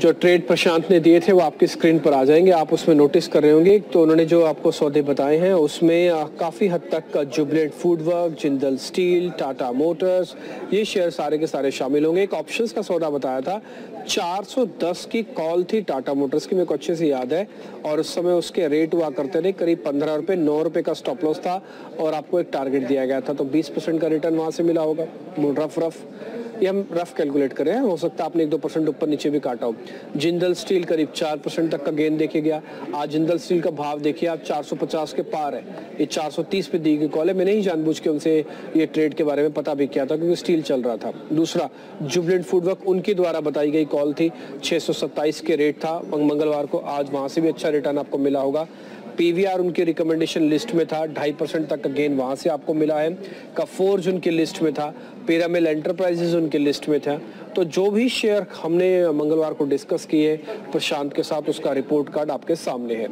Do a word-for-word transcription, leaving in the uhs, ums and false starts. जो ट्रेड प्रशांत ने दिए थे वो आपकी स्क्रीन पर आ जाएंगे, आप उसमें नोटिस कर रहे होंगे। तो उन्होंने जो आपको सौदे बताए हैं उसमें काफ़ी हद तक का Jubilant Foodwork, Jindal steel, Tata Motors, ये शेयर सारे के सारे शामिल होंगे। एक ऑप्शंस का सौदा बताया था, चार सौ दस की कॉल थी टाटा मोटर्स की, मेरे को अच्छे से याद है, और उस समय उसके रेट हुआ करते थे करीब पंद्रह रुपये नौ रुपये का स्टॉप लॉस था और आपको एक टारगेट दिया गया था, तो बीस परसेंट का रिटर्न वहाँ से मिला होगा। रफ रफ ये हम रफ कैलकुलेट कर रहे हैं, हो सकता है आपने एक दो परसेंट ऊपर नीचे भी काटा हो। जिंदल स्टील करीब चार परसेंट तक का गेन देखे गया। आज जिंदल स्टील का भाव देखिए आप चार सौ पचास के पार है, ये चार सौ तीस पे दी गई कॉल है। मैंने ही जानबूझ के उनसे ये ट्रेड के बारे में पता भी किया था क्योंकि स्टील चल रहा था। दूसरा जुबिलेंट फूडवर्क, उनके द्वारा बताई गई कॉल थी, छः सौ सत्ताईस के रेट था मंगलवार को, आज वहाँ से भी अच्छा रिटर्न आपको मिला होगा। पीवीआर उनकी रिकमेंडेशन लिस्ट में था, ढाई परसेंट तक का गेन वहाँ से आपको मिला है। कफोर्ज उनकी लिस्ट में था, पैरामेल एंटरप्राइजेज उनकी लिस्ट में था। तो जो भी शेयर हमने मंगलवार को डिस्कस किए प्रशांत के साथ उसका रिपोर्ट कार्ड आपके सामने है।